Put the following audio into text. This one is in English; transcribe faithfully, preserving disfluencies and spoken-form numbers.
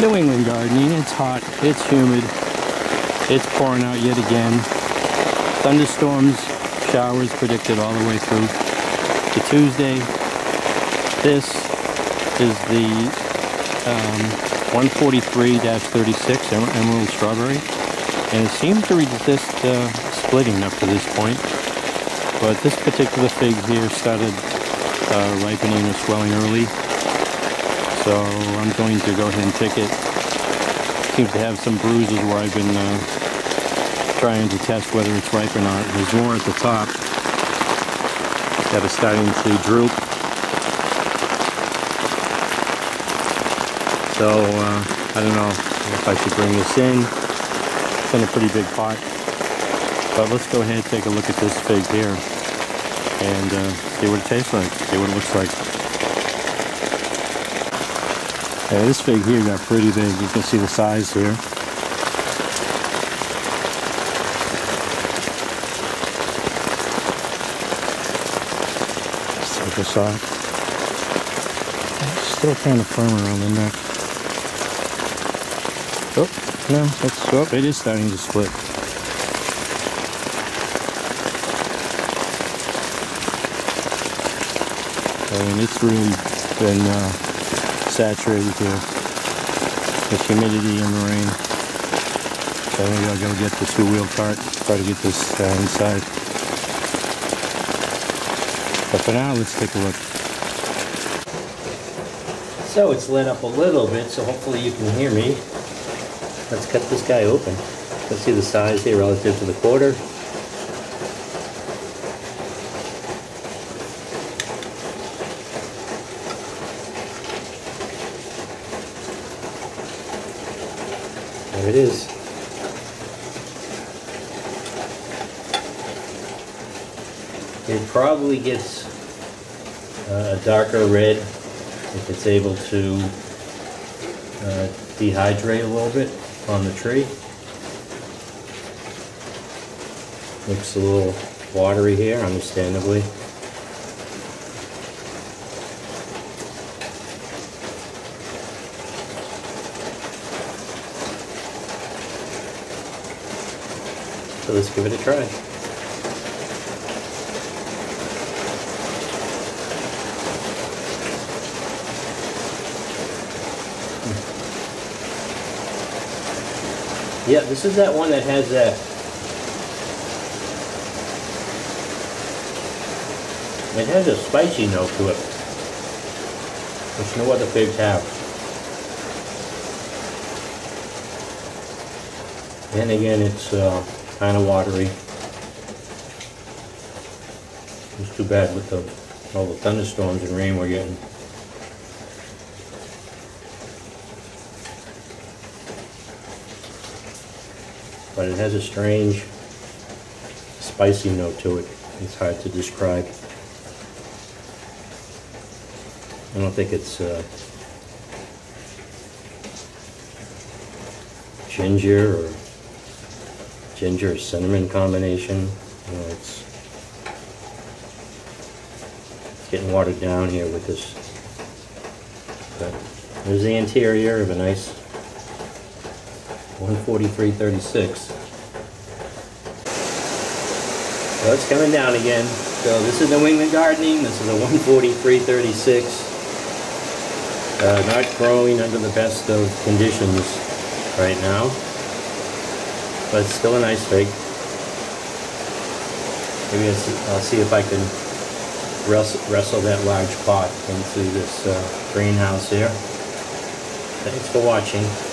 New England Gardening. It's hot, it's humid, it's pouring out yet again. Thunderstorms, showers predicted all the way through to Tuesday. This is the um, one forty-three thirty-six Emerald Strawberry, and it seems to resist uh, splitting up to this point, but this particular fig here started uh, ripening or swelling early. So I'm going to go ahead and pick it. Seems to have some bruises where I've been uh, trying to test whether it's ripe or not. There's more at the top that are starting to droop. So uh, I don't know if I should bring this in. It's in a pretty big pot. But let's go ahead and take a look at this fig here and uh, see what it tastes like, see what it looks like. Yeah, this fig here got pretty big. You can see the size here. Let's take this off. Still kind of firm around the neck. Oh, no, that's, oh, it is starting to split. I mean, it's really been, uh, saturated here with humidity and the rain. So maybe I'll go get the two-wheel cart, try to get this uh, inside. But for now, let's take a look. So it's lit up a little bit, so hopefully you can hear me. Let's cut this guy open. Let's see the size here relative to the quarter. There it is. It probably gets uh, a darker red if it's able to uh, dehydrate a little bit on the tree. Looks a little watery here, understandably. So let's give it a try. Hmm. Yeah, this is that one that has that it has a spicy note to it, which no other figs have. And again, it's uh, kind of watery. It's too bad with the, all the thunderstorms and rain we're getting. But it has a strange spicy note to it. It's hard to describe. I don't think it's uh, ginger or ginger cinnamon combination. You know, it's, it's getting watered down here with this. But there's the interior of a nice one forty-three thirty-six. Well, it's coming down again. So this is New England Gardening. This is a one forty-three thirty-six. Uh, not growing under the best of conditions right now. But it's still a nice fig. Maybe I'll see, I'll see if I can wrestle, wrestle that large pot into this uh, greenhouse here. Thanks for watching.